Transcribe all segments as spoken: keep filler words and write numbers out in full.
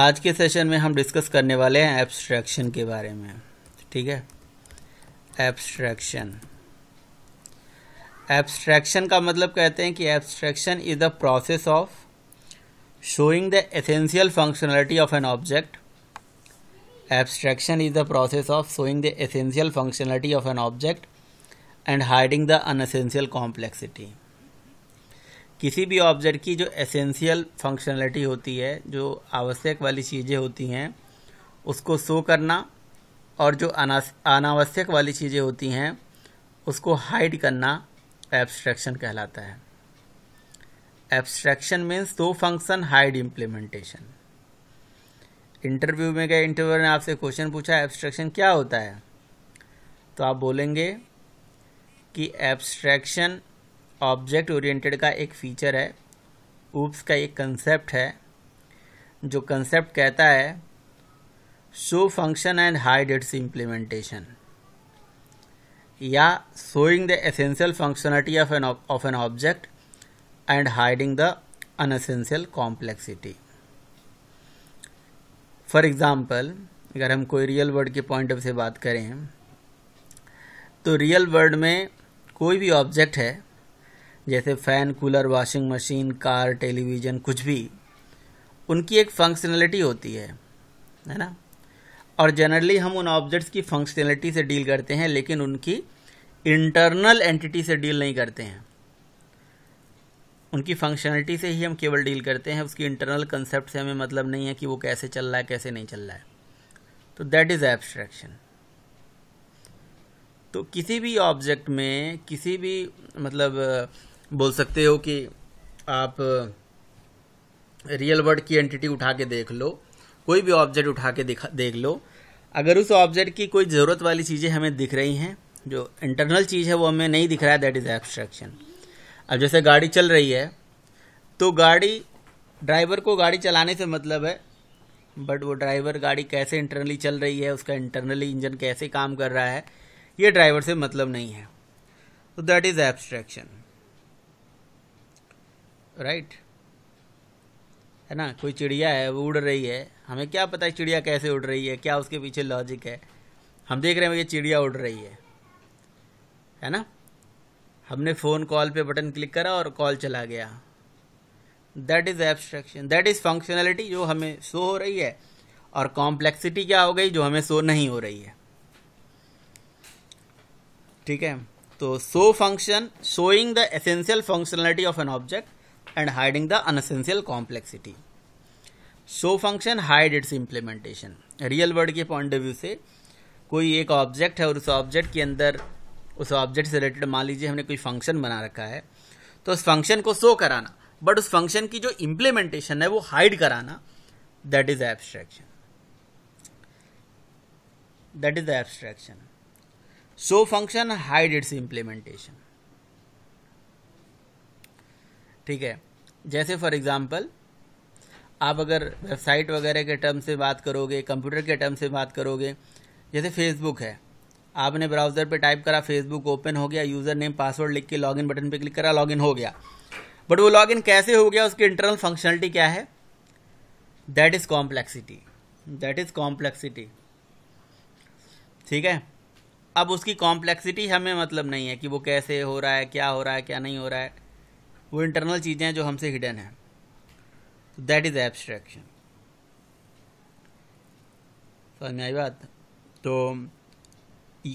आज के सेशन में हम डिस्कस करने वाले हैं एब्स्ट्रैक्शन के बारे में। ठीक है, एब्स्ट्रैक्शन एब्स्ट्रैक्शन का मतलब कहते हैं कि abstraction is the process of showing the essential functionality of an object. Abstraction is the process of showing the essential functionality of an object and hiding the unessential complexity. किसी भी object की जो essential functionality होती है, जो आवश्यक वाली चीज़ें होती हैं उसको शो करना, और जो अनावश्यक वाली चीज़ें होती हैं उसको हाइड करना abstraction कहलाता है। एब्स्ट्रैक्शन मीन्स दो फंक्शन हाइड इम्प्लीमेंटेशन। इंटरव्यू में गए, इंटरव्यूअर ने आपसे क्वेश्चन पूछा एब्स्ट्रैक्शन क्या होता है, तो आप बोलेंगे कि एब्स्ट्रैक्शन ऑब्जेक्ट ओरिएंटेड का एक फीचर है, ऊप्स का एक कंसेप्ट है, जो कंसेप्ट कहता है show function and hide its implementation, या showing the essential functionality of an of an object and hiding the unessential complexity. For example, अगर हम कोई रियल वर्ड के पॉइंट ऑफ से बात करें तो रियल वर्ड में कोई भी ऑब्जेक्ट है, जैसे fan, cooler, washing machine, car, television, कुछ भी, उनकी एक फंक्शनलिटी होती है, है ना। और जनरली हम उन ऑब्जेक्ट्स की फंक्शनलिटी से डील करते हैं, लेकिन उनकी इंटरनल एंटिटी से डील नहीं करते हैं। उनकी फंक्शनलिटी से ही हम केवल डील करते हैं, उसकी इंटरनल कंसेप्ट से हमें मतलब नहीं है कि वो कैसे चल रहा है, कैसे नहीं चल रहा है। तो दैट इज़ एब्स्ट्रैक्शन। तो किसी भी ऑब्जेक्ट में, किसी भी, मतलब बोल सकते हो कि आप रियल वर्ल्ड की एंटिटी उठा के देख लो, कोई भी ऑब्जेक्ट उठा के दिखा देख लो, अगर उस ऑब्जेक्ट की कोई ज़रूरत वाली चीज़ें हमें दिख रही हैं, जो इंटरनल चीज़ है वो हमें नहीं दिख रहा है, दैट इज़ एब्स्ट्रैक्शन। अब जैसे गाड़ी चल रही है तो गाड़ी, ड्राइवर को गाड़ी चलाने से मतलब है, बट वो ड्राइवर गाड़ी कैसे इंटरनली चल रही है, उसका इंटरनली इंजन कैसे काम कर रहा है, ये ड्राइवर से मतलब नहीं है। तो दैट इज़ एब्स्ट्रैक्शन, राइट, है ना। कोई चिड़िया है, वो उड़ रही है, हमें क्या पता है चिड़िया कैसे उड़ रही है, क्या उसके पीछे लॉजिक है। हम देख रहे हैं ये चिड़िया उड़ रही है, है ना। हमने फ़ोन कॉल पे बटन क्लिक करा और कॉल चला गया, that is abstraction. That is functionality जो हमें शो हो रही है, और कॉम्प्लेक्सिटी क्या हो गई, जो हमें शो नहीं हो रही है। ठीक है, तो show function showing the essential functionality of an object and hiding the unessential complexity. Show function hide its implementation. Real world के पॉइंट ऑफ व्यू से कोई एक ऑब्जेक्ट है, और उस ऑब्जेक्ट के अंदर, उस ऑब्जेक्ट से रिलेटेड मान लीजिए हमने कोई फंक्शन बना रखा है, तो उस फंक्शन को शो कराना, बट उस फंक्शन की जो इम्प्लीमेंटेशन है वो हाइड कराना, that is abstraction. That is abstraction. Show function, hide its implementation. ठीक है, जैसे फॉर एग्जाम्पल आप अगर वेबसाइट वगैरह के टर्म से बात करोगे, कंप्यूटर के टर्म से बात करोगे, जैसे फेसबुक है, आपने ब्राउज़र पे टाइप करा, फेसबुक ओपन हो गया, यूज़र नेम पासवर्ड लिख के लॉगिन बटन पे क्लिक करा, लॉगिन हो गया, बट वो लॉगिन कैसे हो गया, उसकी इंटरनल फंक्शनलिटी क्या है, that is complexity. That is complexity. ठीक है, अब उसकी कॉम्प्लेक्सिटी हमें मतलब नहीं है कि वो कैसे हो रहा है, क्या हो रहा है, क्या नहीं हो रहा है, वो इंटरनल चीज़ें हैं जो हमसे हिडन हैं। That is abstraction. समझ में आई बात। तो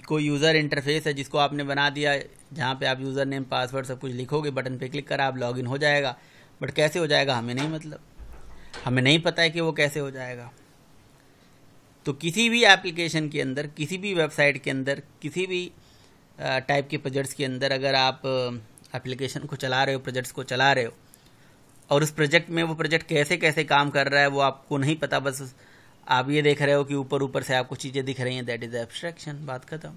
कोई यूज़र इंटरफेस है जिसको आपने बना दिया, जहाँ पे आप यूज़र नेम, पासवर्ड सब कुछ लिखोगे, बटन पे क्लिक करा, आप लॉगिन हो जाएगा, बट कैसे हो जाएगा हमें नहीं, मतलब हमें नहीं पता है कि वो कैसे हो जाएगा। तो किसी भी एप्लीकेशन के अंदर, किसी भी वेबसाइट के अंदर, किसी भी टाइप के प्रोजेक्ट्स के अंदर, अगर आप एप्लीकेशन को चला रहे हो, प्रोजेक्ट्स को चला रहे हो, और उस प्रोजेक्ट में वो प्रोजेक्ट कैसे कैसे काम कर रहा है वो आपको नहीं पता, बस आप ये देख रहे हो कि ऊपर ऊपर से आपको चीज़ें दिख रही हैं, दैट इज़ एब्स्ट्रैक्शन। बात खत्म।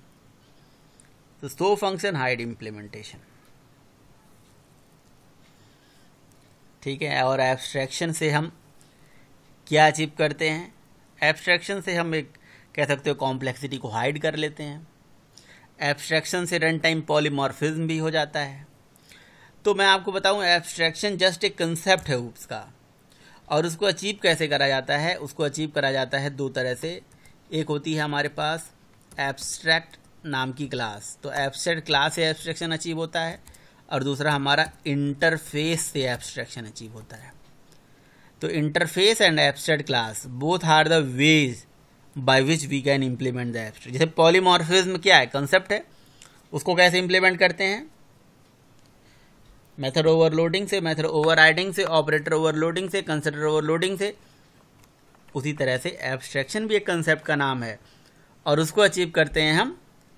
तो शो फंक्शन, हाइड इम्प्लीमेंटेशन। ठीक है, और एब्स्ट्रैक्शन से हम क्या अचीव करते हैं, एब्स्ट्रैक्शन से हम एक कह सकते हो कॉम्प्लेक्सिटी को हाइड कर लेते हैं। एब्स्ट्रैक्शन से रन टाइम पॉलीमॉर्फिज्म भी हो जाता है। तो मैं आपको बताऊं, एब्स्ट्रैक्शन जस्ट एक कंसेप्ट है ऊप्स का, और उसको अचीव कैसे करा जाता है, उसको अचीव करा जाता है दो तरह से। एक होती है हमारे पास एब्स्ट्रैक्ट नाम की क्लास, तो एब्स्ट्रैक्ट क्लास से एब्स्ट्रैक्शन अचीव होता है, और दूसरा हमारा इंटरफेस से एब्स्ट्रैक्शन अचीव होता है। तो interface and abstract class both are the ways by which we can implement the abstract. जैसे पॉलीमॉर्फिज्म क्या है, कंसेप्ट है, उसको कैसे इम्प्लीमेंट करते हैं, मेथड ओवरलोडिंग से, मेथड ओवरराइडिंग से, ऑपरेटर ओवरलोडिंग से, कंसेप्ट ओवरलोडिंग से। उसी तरह से एब्स्ट्रैक्शन भी एक कंसेप्ट का नाम है और उसको अचीव करते हैं हम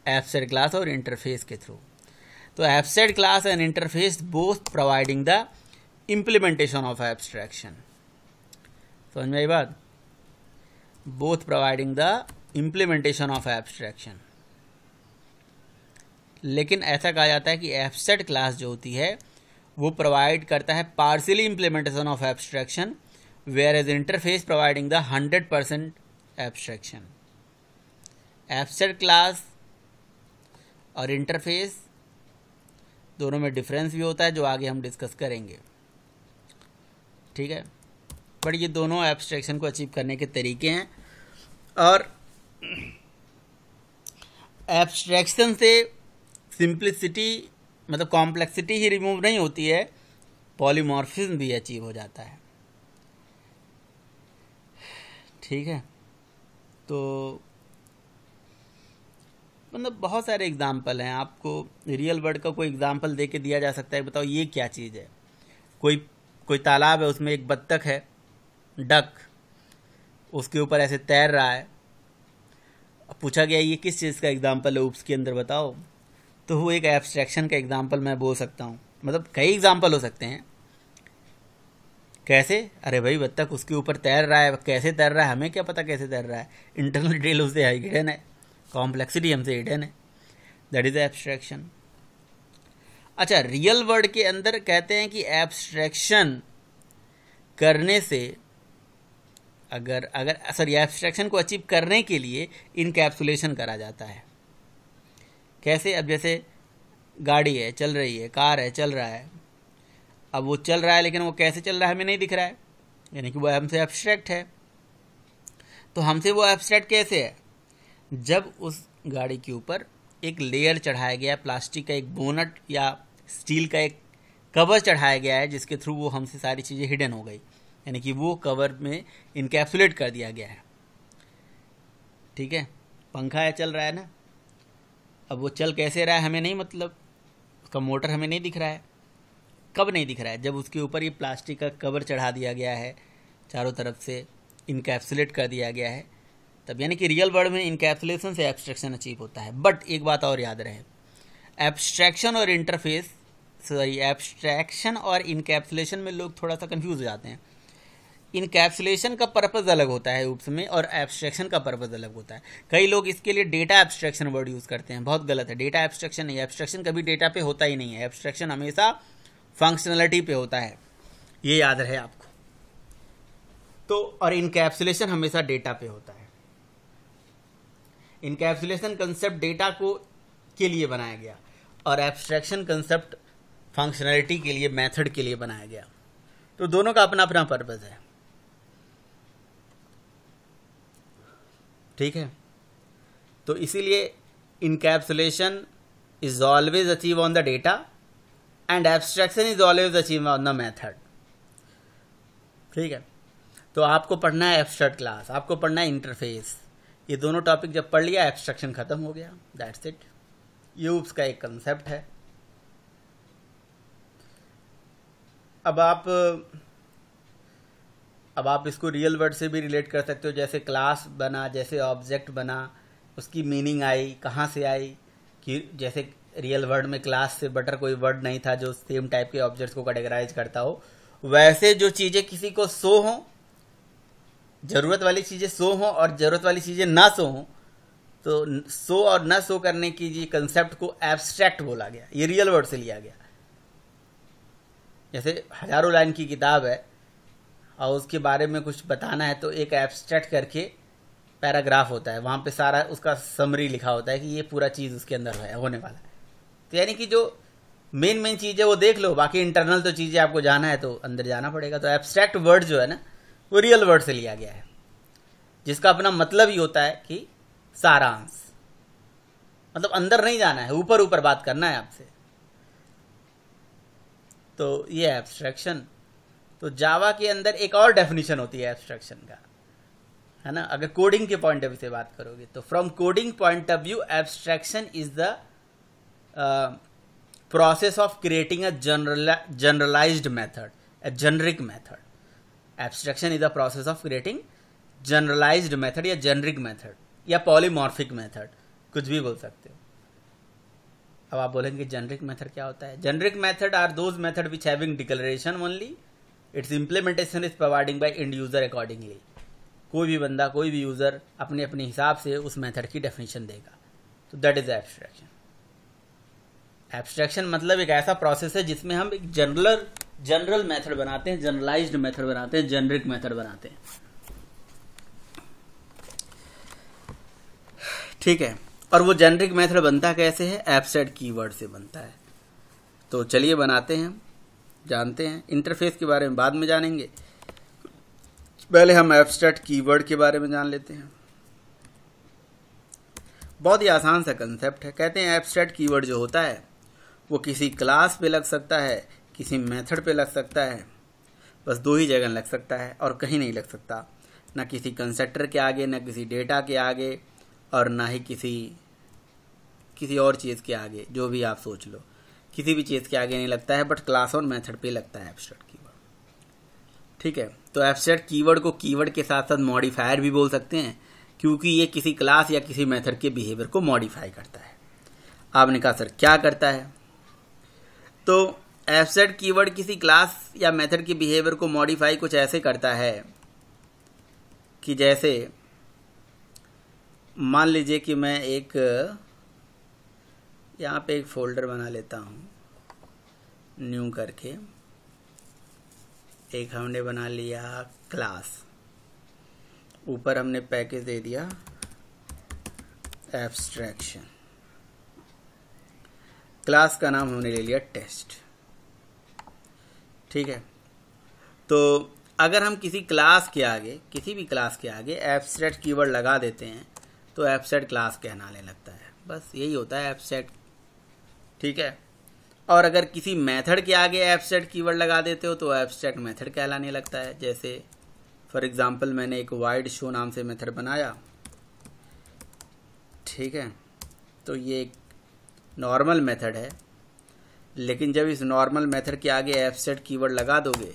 एब्स्ट्रैक्ट क्लास और इंटरफेस के थ्रू। तो abstract class and interface both providing the implementation of abstraction. समझ में आई बात, both providing the implementation of abstraction. लेकिन ऐसा कहा जाता है कि एब्स्ट्रैक्ट क्लास जो होती है वो प्रोवाइड करता है partially implementation of abstraction, whereas interface providing the hundred percent abstraction. Abstract class और इंटरफेस दोनों में डिफरेंस भी होता है जो आगे हम डिस्कस करेंगे, ठीक है। बट ये दोनों एब्स्ट्रैक्शन को अचीव करने के तरीके हैं, और एब्स्ट्रैक्शन से सिंप्लिसिटी मतलब कॉम्प्लेक्सिटी ही रिमूव नहीं होती है, पॉलीमॉर्फिज्म भी अचीव हो जाता है, ठीक है। तो मतलब बहुत सारे एग्जाम्पल हैं, आपको रियल वर्ड का कोई एग्जाम्पल दे के दिया जा सकता है, बताओ ये क्या चीज़ है। कोई कोई तालाब है, उसमें एक बत्तख है, डक, उसके ऊपर ऐसे तैर रहा है। पूछा गया ये किस चीज़ का एग्जाम्पल है उसके अंदर, बताओ। तो वो एक एब्स्ट्रैक्शन का एग्जाम्पल मैं बोल सकता हूँ, मतलब कई एग्जाम्पल हो सकते हैं। कैसे, अरे भाई बत्तख उसके ऊपर तैर रहा है, कैसे तैर रहा है हमें क्या पता कैसे तैर रहा है, इंटरनल डिटेल उससे हिडन है, कॉम्प्लेक्सिटी हमसे हिडन है, दैट इज एब्स्ट्रैक्शन। अच्छा, रियल वर्ड के अंदर कहते हैं कि एब्स्ट्रैक्शन करने से अगर अगर सॉरी एब्स्ट्रैक्शन को अचीव करने के लिए इनकैप्सुलेशन करा जाता है। कैसे, अब जैसे गाड़ी है चल रही है, कार है चल रहा है, अब वो चल रहा है लेकिन वो कैसे चल रहा है हमें नहीं दिख रहा है, यानी कि वो हमसे एब्स्ट्रैक्ट है। तो हमसे वो एब्स्ट्रैक्ट कैसे है, जब उस गाड़ी के ऊपर एक लेयर चढ़ाया गया, प्लास्टिक का एक बोनट या स्टील का एक कवर चढ़ाया गया है, जिसके थ्रू वो हमसे सारी चीज़ें हिडन हो गई, यानी कि वो कवर में इनकैप्सुलेट कर दिया गया है, ठीक है। पंखा है चल रहा है ना, अब वो चल कैसे रहा है हमें नहीं, मतलब उसका मोटर हमें नहीं दिख रहा है। कब नहीं दिख रहा है, जब उसके ऊपर ये प्लास्टिक का कवर चढ़ा दिया गया है, चारों तरफ से इनकैप्सुलेट कर दिया गया है, तब। यानी कि रियल वर्ड में इनकैप्सुलेशन से एब्स्ट्रैक्शन अचीव होता है। बट एक बात और याद रहे, एब्स्ट्रैक्शन और इंटरफेस सॉरी एब्स्ट्रैक्शन और इनकैप्सुलेशन में लोग थोड़ा सा कंफ्यूज हो जाते हैं। इनकैप्सुलेशन का पर्पज़ अलग होता है उसमें, और एब्स्ट्रैक्शन का पर्पज़ अलग होता है। कई लोग इसके लिए डेटा एब्स्ट्रैक्शन वर्ड यूज़ करते हैं, बहुत गलत है। डेटा एब्स्ट्रैक्शन नहीं, एब्स्ट्रैक्शन कभी डेटा पे होता ही नहीं है, एब्स्ट्रैक्शन हमेशा फंक्शनलिटी पे होता है, ये याद रहे आपको। तो और इनकैप्सुलेशन हमेशा डेटा पे होता है। इनकैप्सुलेशन कंसेप्ट डेटा को के लिए बनाया गया, और एब्स्ट्रैक्शन कंसेप्ट फंक्शनलिटी के लिए, मेथड के लिए बनाया गया। तो दोनों का अपना अपना पर्पज़ है, ठीक है। तो इसीलिए encapsulation is always achieve on the data and abstraction is always achieve on the method, ठीक है। तो आपको पढ़ना है एब्स्ट्रैक्ट क्लास, आपको पढ़ना है इंटरफेस, ये दोनों टॉपिक जब पढ़ लिया एब्स्ट्रैक्शन खत्म हो गया, दैट्स इट। ये यूब्स का एक कंसेप्ट है। अब आप अब आप इसको रियल वर्ड से भी रिलेट कर सकते हो, जैसे क्लास बना, जैसे ऑब्जेक्ट बना, उसकी मीनिंग आई कहाँ से आई, कि जैसे रियल वर्ड में क्लास से बेटर कोई वर्ड नहीं था जो सेम टाइप के ऑब्जेक्ट्स को कैटेगराइज करता हो। वैसे जो चीज़ें किसी को शो हों, ज़रूरत वाली चीज़ें शो हों और ज़रूरत वाली चीज़ें ना शो हों, तो शो और ना शो करने की ये कंसेप्ट को एब्स्ट्रैक्ट बोला गया, ये रियल वर्ड से लिया गया। जैसे हजारों लाइन की किताब है और उसके बारे में कुछ बताना है, तो एक एब्स्ट्रैक्ट करके पैराग्राफ होता है, वहाँ पे सारा उसका समरी लिखा होता है कि ये पूरा चीज़ उसके अंदर है होने वाला है। तो यानी कि जो मेन मेन चीज़ है वो देख लो, बाकी इंटरनल तो चीज़ें आपको जाना है तो अंदर जाना पड़ेगा। तो एब्स्ट्रैक्ट वर्ड जो है ना, वो रियल वर्ड से लिया गया है, जिसका अपना मतलब ही होता है कि सारांश, मतलब अंदर नहीं जाना है, ऊपर ऊपर बात करना है आपसे। तो ये एब्स्ट्रैक्शन। तो जावा के अंदर एक और डेफिनेशन होती है एब्स्ट्रैक्शन का, है ना, अगर कोडिंग के पॉइंट ऑफ व्यू से बात करोगे तो from coding point of view abstraction is the process of creating a general generalised method, a generic method. Abstraction is the process of creating generalised method या जेनरिक मेथड या polymorphic method, कुछ भी बोल सकते हो। अब आप बोलेंगे जेनरिक मेथड क्या होता है? Generic method are those method which having declaration only, its implementation is providing by end user accordingly. कोई भी बंदा, कोई भी यूजर अपने अपने हिसाब से उस मेथड की डेफिनेशन देगा। तो दैट इज एब्स्ट्रैक्शन। एब्स्ट्रैक्शन मतलब एक ऐसा प्रोसेस है जिसमें हम एक जनरल जनरल मेथड बनाते हैं, जनरलाइज्ड मेथड बनाते हैं, जेनरिक मेथड बनाते हैं। ठीक है, और वो जेनरिक मेथड बनता कैसे है? एब्स्ट्रैक्ट कीवर्ड से बनता है। तो चलिए बनाते हैं, जानते हैं। इंटरफेस के बारे में बाद में जानेंगे, पहले हम एब्स्ट्रैक्ट कीवर्ड के बारे में जान लेते हैं। बहुत ही आसान सा कंसेप्ट है। कहते हैं एब्स्ट्रैक्ट कीवर्ड जो होता है वो किसी क्लास पे लग सकता है, किसी मेथड पे लग सकता है, बस दो ही जगह लग सकता है और कहीं नहीं लग सकता, ना किसी कंस्ट्रक्टर के आगे, ना किसी डेटा के आगे, और ना ही किसी किसी और चीज़ के आगे, जो भी आप सोच लो, किसी भी चीज़ के आगे नहीं लगता है, बट क्लास और मेथड पे लगता है एब्स्ट्रैक्ट कीवर्ड। ठीक है, तो एब्स्ट्रैक्ट कीवर्ड को कीवर्ड के साथ साथ मॉडिफायर भी बोल सकते हैं, क्योंकि ये किसी क्लास या किसी मेथड के बिहेवियर को मॉडिफाई करता है। आपने कहा सर क्या करता है? तो एब्स्ट्रैक्ट कीवर्ड किसी क्लास या मेथड के बिहेवियर को मॉडिफाई कुछ ऐसे करता है कि जैसे मान लीजिए कि मैं एक यहाँ पे एक फोल्डर बना लेता हूँ न्यू करके, एक हमने बना लिया क्लास, ऊपर हमने पैकेज दे दिया एब्स्ट्रैक्शन, क्लास का नाम हमने ले लिया टेस्ट। ठीक है, तो अगर हम किसी क्लास के आगे, किसी भी क्लास के आगे एब्स्ट्रैक्ट कीवर्ड लगा देते हैं तो एब्स्ट्रैक्ट क्लास कहलाने लगता है। बस यही होता है एब्स्ट्रैक्ट। ठीक है, और अगर किसी मेथड के आगे एब्स्ट्रैक्ट कीवर्ड लगा देते हो तो एब्स्ट्रैक्ट मेथड कहलाने लगता है। जैसे फॉर एग्जांपल मैंने एक वाइड शो नाम से मेथड बनाया। ठीक है, तो ये एक नॉर्मल मेथड है, लेकिन जब इस नॉर्मल मेथड के आगे एब्स्ट्रैक्ट कीवर्ड लगा दोगे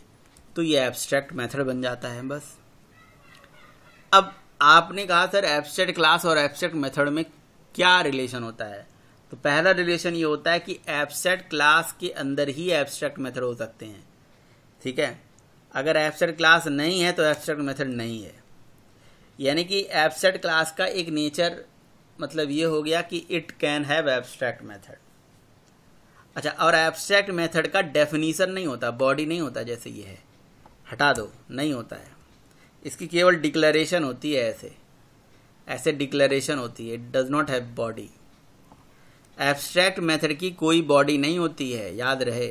तो ये एब्स्ट्रैक्ट मेथड बन जाता है। बस अब आपने कहा सर एब्स्ट्रैक्ट क्लास और एब्स्ट्रैक्ट मेथड में क्या रिलेशन होता है? तो पहला रिलेशन ये होता है कि एब्स्ट्रैक्ट क्लास के अंदर ही एब्स्ट्रैक्ट मेथड हो सकते हैं। ठीक है, अगर एब्स्ट्रैक्ट क्लास नहीं है तो एब्स्ट्रैक्ट मेथड नहीं है, यानी कि एब्स्ट्रैक्ट क्लास का एक नेचर मतलब ये हो गया कि it can have abstract method. अच्छा, और एब्स्ट्रैक्ट मेथड का डेफिनेशन नहीं होता, बॉडी नहीं होता, जैसे ये है हटा दो, नहीं होता है। इसकी केवल डिक्लेरेशन होती है, ऐसे ऐसे डिक्लेरेशन होती है, it does not have body. Abstract method की कोई बॉडी नहीं होती है, याद रहे।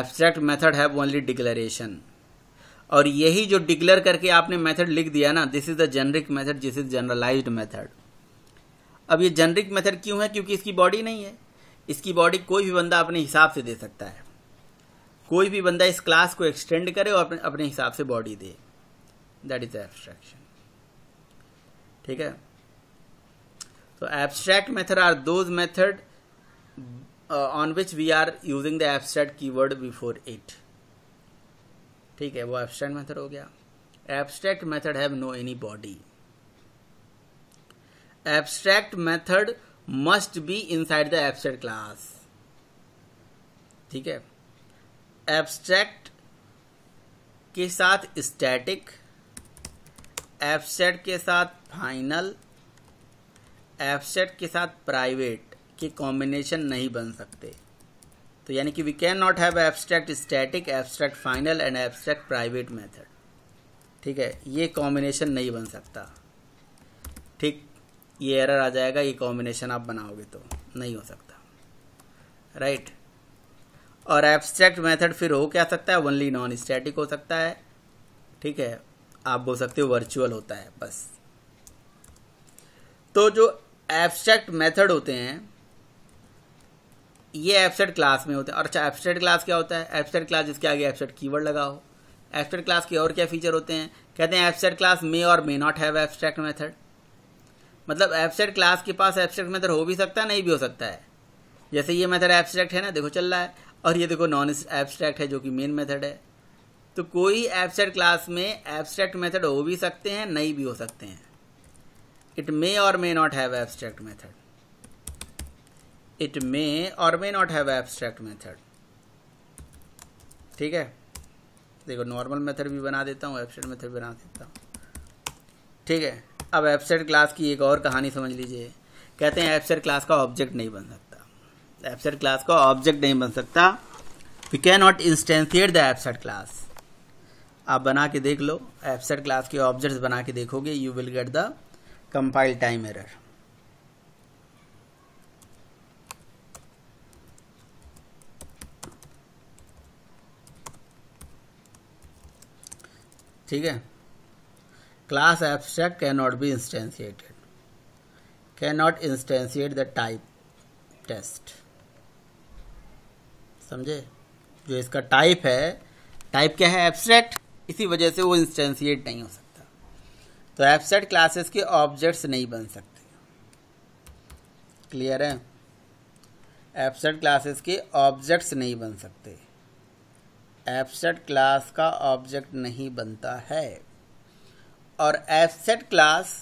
Abstract method have only declaration, और यही जो डिक्लेयर करके आपने मेथड लिख दिया ना, this is the generic method, this is generalised method. अब ये जेनरिक मेथड क्यों है? क्योंकि इसकी बॉडी नहीं है। इसकी बॉडी कोई भी बंदा अपने हिसाब से दे सकता है, कोई भी बंदा इस क्लास को एक्सटेंड करे और अपने हिसाब से बॉडी दे, दैट इज एब्स्ट्रैक्शन। ठीक है, तो abstract method are those method on which we are using the abstract keyword before it. ठीक है, वो एब्स्ट्रैक्ट मेथड हो गया। Abstract method have no any body. Abstract method must be inside the abstract class. ठीक है, abstract के साथ static, abstract के साथ फाइनल, एब्स्ट्रैक्ट के साथ प्राइवेट के कॉम्बिनेशन नहीं बन सकते। तो यानी कि we can not have abstract static, abstract final and abstract private method. ठीक है, ये कॉम्बिनेशन नहीं बन सकता। ठीक, ये एरर आ जाएगा, ये कॉम्बिनेशन आप बनाओगे तो नहीं हो सकता, राइट। और एब्स्ट्रैक्ट मेथड फिर हो क्या सकता है? ओनली नॉन स्टैटिक हो सकता है, ठीक है, आप बोल सकते हो वर्चुअल होता है बस। तो जो एब्स्ट्रैक्ट मेथड होते हैं ये एब्स्ट्रैक्ट क्लास में होते हैं। और अच्छा, एब्स्ट्रैक्ट क्लास क्या होता है? एब्स्ट्रैक्ट क्लास जिसके आगे एब्स्ट्रैक्ट कीवर्ड लगा हो। एब्स्ट्रैक्ट क्लास के और क्या फीचर होते हैं? कहते हैं abstract class may or may not have abstract method. मतलब एब्स्ट्रैक्ट क्लास के पास एब्स्ट्रैक्ट मेथड हो भी सकता है, नहीं भी हो सकता है। जैसे ये मेथड एब्स्ट्रैक्ट है ना, देखो चल रहा है, और ये देखो नॉन एब्स्ट्रैक्ट है जो कि मेन मेथड है। तो कोई एब्स्ट्रैक्ट क्लास में एब्स्ट्रैक्ट मेथड हो भी सकते हैं, नहीं भी हो सकते हैं। It may or may not have abstract method. It may or may not have abstract method. ठीक है, देखो नॉर्मल मेथड भी बना देता हूँ, एब्स्ट्रैक्ट मेथड भी बना देता हूँ। ठीक है, अब एब्स्ट्रैक्ट क्लास की एक और कहानी समझ लीजिए। कहते हैं एब्स्ट्रैक्ट क्लास का ऑब्जेक्ट नहीं बन सकता। एब्स्ट्रैक्ट क्लास का ऑब्जेक्ट नहीं बन सकता। We can not instantiate the abstract class. आप बना के देख लो, एब्स्ट्रैक्ट क्लास के ऑब्जेक्ट्स बना के देखोगे, you will get the compile time error. ठीक है, class abstract can not be instantiated, can not instantiate the type test. समझे, जो इसका टाइप है, टाइप क्या है? एब्स्ट्रैक्ट, इसी वजह से वो इंस्टेंशिएट नहीं हो सकता। तो एब्स्ट्रैक्ट क्लासेस के ऑब्जेक्ट्स नहीं बन सकते। क्लियर है? एब्स्ट्रैक्ट क्लासेस के ऑब्जेक्ट्स नहीं बन सकते। एब्स्ट्रैक्ट क्लास का ऑब्जेक्ट नहीं बनता है। और एब्स्ट्रैक्ट क्लास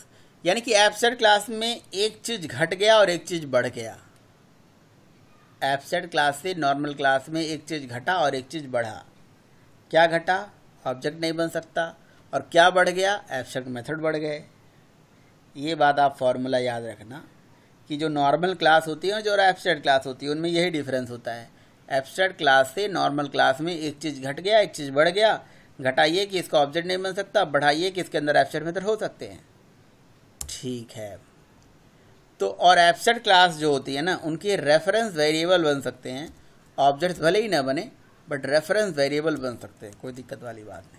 यानी कि एब्स्ट्रैक्ट क्लास में एक चीज़ घट गया और एक चीज़ बढ़ गया। एब्स्ट्रैक्ट क्लास से नॉर्मल क्लास में एक चीज़ घटा और एक चीज़ बढ़ा। क्या घटा? ऑब्जेक्ट नहीं बन सकता। और क्या बढ़ गया? एब्स्ट्रैक्ट मेथड बढ़ गए। ये बात आप फॉर्मूला याद रखना कि जो नॉर्मल क्लास होती है और जो एब्स्ट्रैक्ट क्लास होती है, उनमें यही डिफरेंस होता है। एब्स्ट्रैक्ट क्लास से नॉर्मल क्लास में एक चीज़ घट गया, एक चीज़ बढ़ गया। घटाइए कि इसका ऑब्जेक्ट नहीं बन सकता, बढ़ाइए कि इसके अंदर एब्स्ट्रैक्ट मेथड हो सकते हैं। ठीक है, तो और एब्स्ट्रैक्ट क्लास जो होती है ना, उनके रेफरेंस वेरिएबल बन सकते हैं। ऑब्जेक्ट्स भले ही ना बने, बट रेफरेंस वेरिएबल बन सकते हैं, कोई दिक्कत वाली बात नहीं।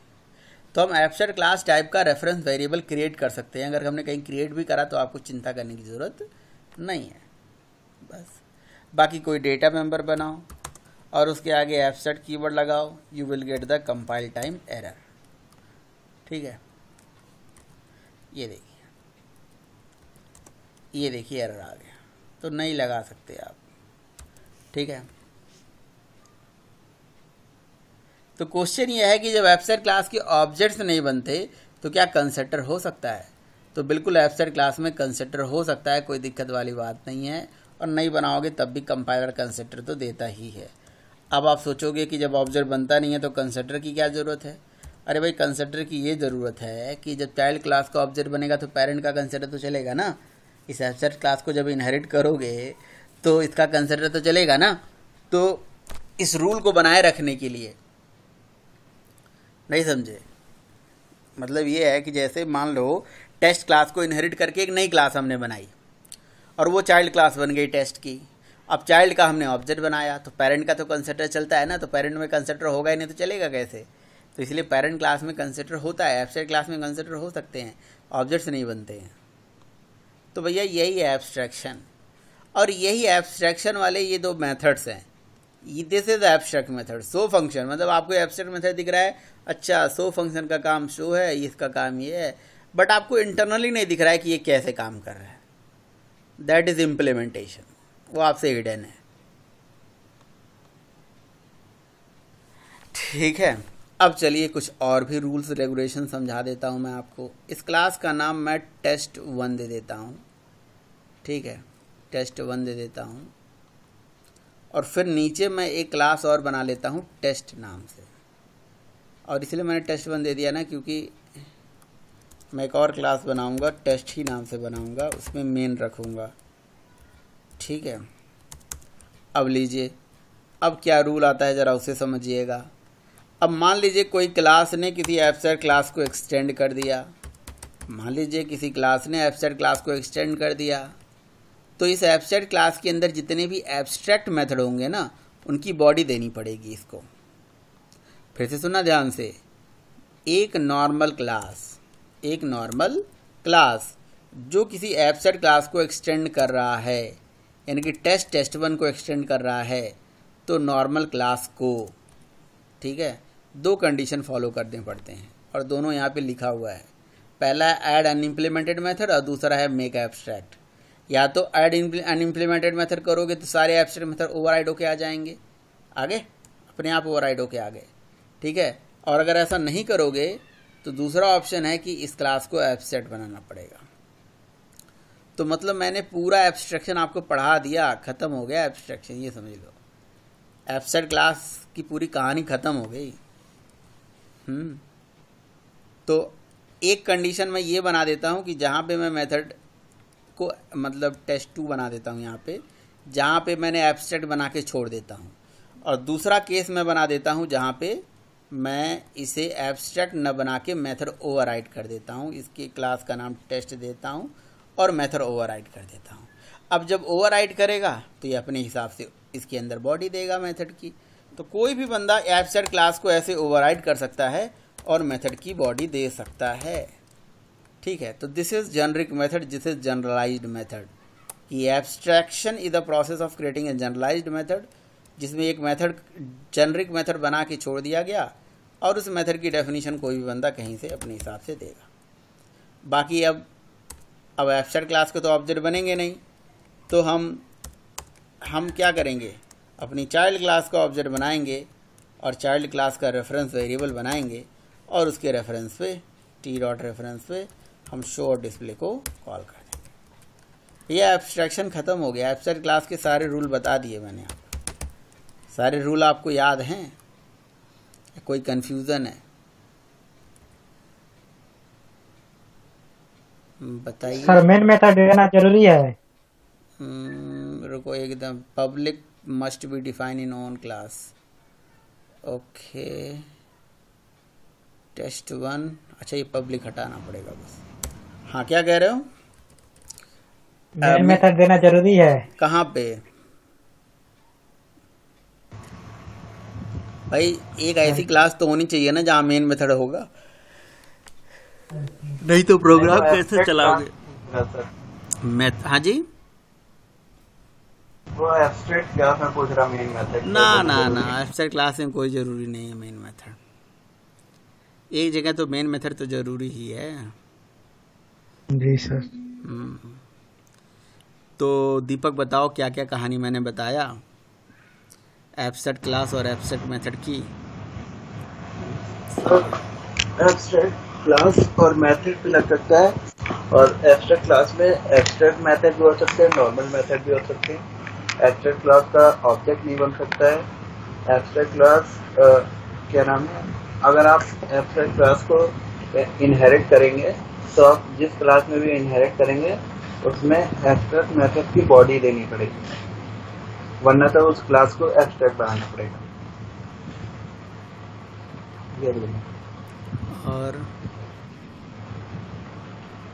तो हम एब्स्ट्रैक्ट क्लास टाइप का रेफरेंस वेरिएबल क्रिएट कर सकते हैं। अगर हमने कहीं क्रिएट भी करा तो आपको चिंता करने की ज़रूरत नहीं है। बस बाकी कोई डेटा मेम्बर बनाओ और उसके आगे एब्स्ट्रैक्ट कीवर्ड लगाओ, you will get the compile time error. ठीक है, ये देखिए, ये देखिए एरर आ गया, तो नहीं लगा सकते आप। ठीक है, तो क्वेश्चन ये है कि जब एब्स्ट्रैक्ट क्लास के ऑब्जेक्ट्स नहीं बनते तो क्या कंसेप्टर हो सकता है? तो बिल्कुल एब्स्ट्रैक्ट क्लास में कंसेप्टर हो सकता है, कोई दिक्कत वाली बात नहीं है। और नहीं बनाओगे तब भी कंपाइलर कंसेप्टर तो देता ही है। अब आप सोचोगे कि जब ऑब्जेक्ट बनता नहीं है तो कंसेप्टर की क्या ज़रूरत है? अरे भाई, कंसेप्टर की ये ज़रूरत है कि जब चाइल्ड क्लास का ऑब्जेक्ट बनेगा तो पेरेंट का कंसेप्टर तो चलेगा ना। इस एब्स्ट्रैक्ट क्लास को जब इनहेरिट करोगे तो इसका कंसेप्टर तो चलेगा ना। तो इस रूल को बनाए रखने के लिए, नहीं समझे, मतलब ये है कि जैसे मान लो टेस्ट क्लास को इनहेरिट करके एक नई क्लास हमने बनाई और वो चाइल्ड क्लास बन गई टेस्ट की। अब चाइल्ड का हमने ऑब्जेक्ट बनाया तो पेरेंट का तो कंसेप्टर चलता है ना। तो पेरेंट में कंसेप्टर होगा ही नहीं तो चलेगा कैसे? तो इसलिए पेरेंट क्लास में कंसेप्टर होता है। एब्स्ट्रैक्ट क्लास में कंसेप्टर हो सकते हैं, ऑब्जेक्ट्स नहीं बनते हैं। तो भैया यही है एब्स्ट्रैक्शन। और यही एब्स्ट्रैक्शन वाले ये दो मेथड्स हैं। This is abstract method, show function. मतलब आपको एब्स्ट्रैक्ट मेथड दिख रहा है, अच्छा शो फंक्शन का काम शो है, इसका काम ये है, बट आपको इंटरनली नहीं दिख रहा है कि ये कैसे काम कर रहा है। दैट इज इम्प्लीमेंटेशन, वो आपसे हिडन है। ठीक है, अब चलिए कुछ और भी रूल्स रेगुलेशन समझा देता हूँ मैं आपको। इस क्लास का नाम मैं टेस्ट वन दे देता हूँ। ठीक है, टेस्ट वन दे देता हूँ और फिर नीचे मैं एक क्लास और बना लेता हूँ टेस्ट नाम से। और इसलिए मैंने टेस्ट वन दे दिया ना, क्योंकि मैं एक और क्लास बनाऊंगा, टेस्ट ही नाम से बनाऊंगा, उसमें मेन रखूंगा। ठीक है, अब लीजिए, अब क्या रूल आता है ज़रा उसे समझिएगा। अब मान लीजिए कोई क्लास ने किसी एब्स्ट्रैक्ट क्लास को एक्सटेंड कर दिया। मान लीजिए किसी क्लास ने एब्स्ट्रैक्ट क्लास को एक्सटेंड कर दिया, तो इस एब्स्ट्रैक्ट क्लास के अंदर जितने भी एब्स्ट्रैक्ट मेथड होंगे ना, उनकी बॉडी देनी पड़ेगी इसको। फिर से सुनना ध्यान से, एक नॉर्मल क्लास, एक नॉर्मल क्लास जो किसी एब्स्ट्रैक्ट क्लास को एक्सटेंड कर रहा है, यानी कि टेस्ट टेस्ट वन को एक्सटेंड कर रहा है, तो नॉर्मल क्लास को, ठीक है, दो कंडीशन फॉलो करने पड़ते हैं और दोनों यहाँ पे लिखा हुआ है। पहला है ऐड अनइम्प्लीमेंटेड मेथड और दूसरा है मेक एब्स्ट्रैक्ट। या तो ऐड अनइम्प्लीमेंटेड मेथड करोगे तो सारे एब्स्ट्रैक्ट मेथड ओवरराइड होके आ जाएंगे, आगे अपने आप ओवरराइड होके आ गए, ठीक है। और अगर ऐसा नहीं करोगे तो दूसरा ऑप्शन है कि इस क्लास को एब्स्ट्रैक्ट बनाना पड़ेगा। तो मतलब मैंने पूरा एब्स्ट्रैक्शन आपको पढ़ा दिया, खत्म हो गया एब्स्ट्रैक्शन, ये समझ लो एब्स्ट्रैक्ट क्लास की पूरी कहानी खत्म हो गई। हम्म तो एक कंडीशन मैं ये बना देता हूँ कि जहाँ पे मैं मेथड को मतलब टेस्ट टू बना देता हूँ, यहाँ पे जहाँ पे मैंने एब्स्ट्रैक्ट बना के छोड़ देता हूँ, और दूसरा केस मैं बना देता हूँ जहाँ पे मैं इसे एब्स्ट्रैक्ट न बना के मेथड ओवरराइड कर देता हूँ, इसके क्लास का नाम टेस्ट देता हूँ और मेथड ओवरराइड कर देता हूँ। अब जब ओवरराइड करेगा तो ये अपने हिसाब से इसके अंदर बॉडी देगा मेथड की। तो कोई भी बंदा एब्स्ट्रैक्ट क्लास को ऐसे ओवरराइड कर सकता है और मेथड की बॉडी दे सकता है, ठीक है। तो this is generic method, this is generalised method. कि abstraction is the process of creating a generalised method, जिसमें एक मेथड जेनरिक मेथड बना के छोड़ दिया गया और उस मेथड की डेफिनेशन कोई भी बंदा कहीं से अपने हिसाब से देगा। बाकी अब अब एब्स्ट्रैक्ट क्लास के तो ऑब्जेक्ट बनेंगे नहीं, तो हम हम क्या करेंगे, अपनी चाइल्ड क्लास का ऑब्जेक्ट बनाएंगे और चाइल्ड क्लास का रेफरेंस वेरिएबल बनाएंगे और उसके रेफरेंस पे टी डॉट रेफरेंस पे हम शो और डिस्प्ले को कॉल कर देंगे। यह एब्स्ट्रैक्शन ख़त्म हो गया। एब्स्ट्रैक्ट क्लास के सारे रूल बता दिए मैंने आपको, सारे रूल आपको याद हैं, कोई कन्फ्यूज़न है बताइए। सर मेन मेथड देना जरूरी है? रुको एकदम, public must be define in own class, okay test one, अच्छा ये पब्लिक हटाना पड़ेगा बस। हाँ क्या कह रहे हो? मेन मेथड देना जरूरी है? कहाँ पे भाई, एक ऐसी क्लास तो होनी चाहिए ना जहाँ मेन मेथड होगा, नहीं तो प्रोग्राम कैसे चलाओगे? मेथ हाँ जी वो एब्स्ट्रैक्ट क्लास में पूछ रहा मेन मेथड। ना ना ना एब्स्ट्रैक्ट क्लास में कोई जरूरी नहीं है मेन मेथड, एक जगह तो मेन मेथड तो जरूरी ही है। जी सर। तो दीपक बताओ क्या क्या कहानी मैंने बताया एब्स्ट्रैक्ट क्लास और एब्स्ट्रैक्ट मेथड की। एब्स्ट्रैक्ट क्लास और मेथड भी लग सकता है, और एब्स्ट्रैक्ट क्लास में एब्स्ट्रैक्ट मेथड भी हो सकते हैं, नॉर्मल मेथड भी हो सकते हैं। एब्स्ट्रैक्ट क्लास का ऑब्जेक्ट नहीं बन सकता है। एब्स्ट्रैक्ट क्लास क्या नाम है, अगर आप एब्स्ट्रैक्ट क्लास को इनहेरिट करेंगे तो आप जिस क्लास में भी इनहेरिट करेंगे उसमें एब्स्ट्रैक्ट मेथड की बॉडी देनी पड़ेगी, वरना तो उस क्लास को एब्स्ट्रैक्ट बनाना पड़ेगा। और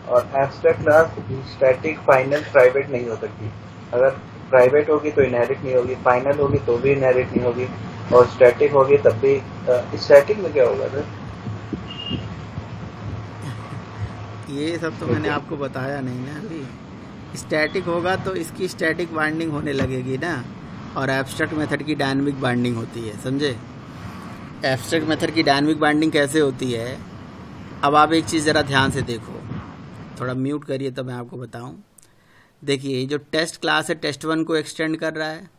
और abstract class static final private नहीं हो सकती। अगर प्राइवेट होगी तो इनहेरिट नहीं होगी, फाइनल होगी तो भी इनहेरिट नहीं होगी, और स्टैटिक होगी तब भी। स्टैटिक में क्या होगा सर? ये सब तो मैंने आपको बताया नहीं ना अभी। स्टैटिक होगा तो इसकी स्टैटिक बाइंडिंग होने लगेगी ना, और एब्स्ट्रैक्ट मेथड की डायनेमिक बाइंडिंग होती है, समझे? एब्स्ट्रैक्ट मेथड की डायनेमिक बाइंडिंग कैसे होती है, अब आप एक चीज़ ज़रा ध्यान से देखो, थोड़ा म्यूट करिए तो मैं आपको बताऊं। देखिए जो टेस्ट क्लास है टेस्ट वन को एक्सटेंड कर रहा है,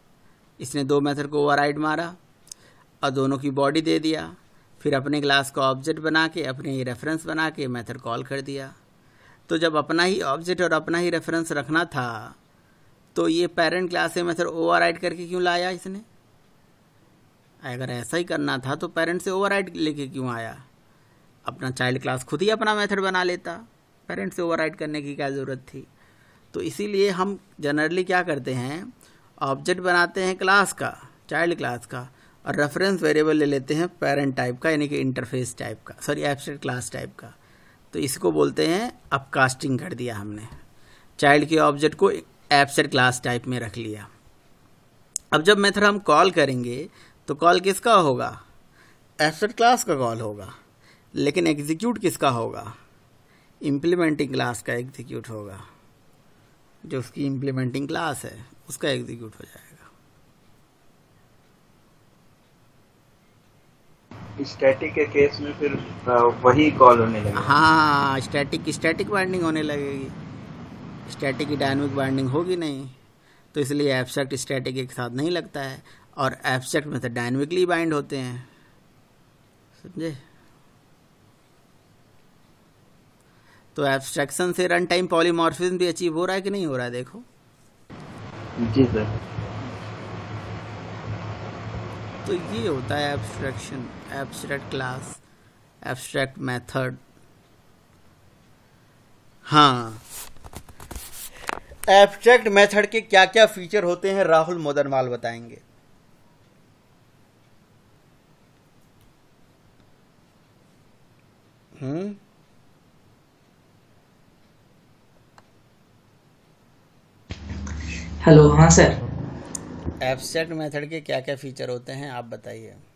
इसने दो मेथड को ओवरराइड मारा और दोनों की बॉडी दे दिया, फिर अपने क्लास का ऑब्जेक्ट बना के अपने रेफरेंस बना के मेथड कॉल कर दिया। तो जब अपना ही ऑब्जेक्ट और अपना ही रेफरेंस रखना था तो ये पेरेंट क्लास से मेथड ओवरराइड करके क्यों लाया इसने? अगर ऐसा ही करना था तो पेरेंट से ओवरराइड लेके क्यों आया? अपना चाइल्ड क्लास खुद ही अपना मेथड बना लेता, पेरेंट से ओवरराइड करने की क्या ज़रूरत थी? तो इसीलिए हम जनरली क्या करते हैं, ऑब्जेक्ट बनाते हैं क्लास का, चाइल्ड क्लास का, और रेफरेंस वेरिएबल ले लेते हैं पेरेंट टाइप का, यानी कि इंटरफेस टाइप का, सॉरी एब्स्ट्रैक्ट क्लास टाइप का। तो इसको बोलते हैं अपकास्टिंग कर दिया हमने, चाइल्ड के ऑब्जेक्ट को एब्स्ट्रैक्ट क्लास टाइप में रख लिया। अब जब मेथड हम कॉल करेंगे तो कॉल किसका होगा? एब्स्ट्रैक्ट क्लास का कॉल होगा। लेकिन एग्जीक्यूट किसका होगा? इम्प्लीमेंटिंग क्लास का एग्जीक्यूट होगा, जो उसकी इम्प्लीमेंटिंग क्लास है उसका एग्जीक्यूट हो जाएगा। स्टैटिक के केस में फिर वही कॉल होने लगेगा। हाँ, स्टैटिक स्टैटिक बाइंडिंग होने लगेगी, स्टैटिक की डायनामिक बाइंडिंग होगी नहीं, तो इसलिए एब्स्ट्रैक्ट स्टैटिक एक साथ नहीं लगता है, और एब्स्ट्रैक्ट में तो डायनामिकली बाइंड होते हैं, समझे? तो एब्स्ट्रैक्शन से रन टाइम पॉलीमॉर्फिज्म भी अचीव हो रहा है कि नहीं हो रहा है? देखो जी सर, तो ये होता है abstraction, abstract class, abstract method. हाँ, एब्स्ट्रैक्ट मेथड के क्या क्या फीचर होते हैं राहुल मोदनवाल बताएंगे। हम्म हेलो, हाँ सर, एब्स्ट्रैक्ट मेथड के क्या क्या फीचर होते हैं आप बताइए।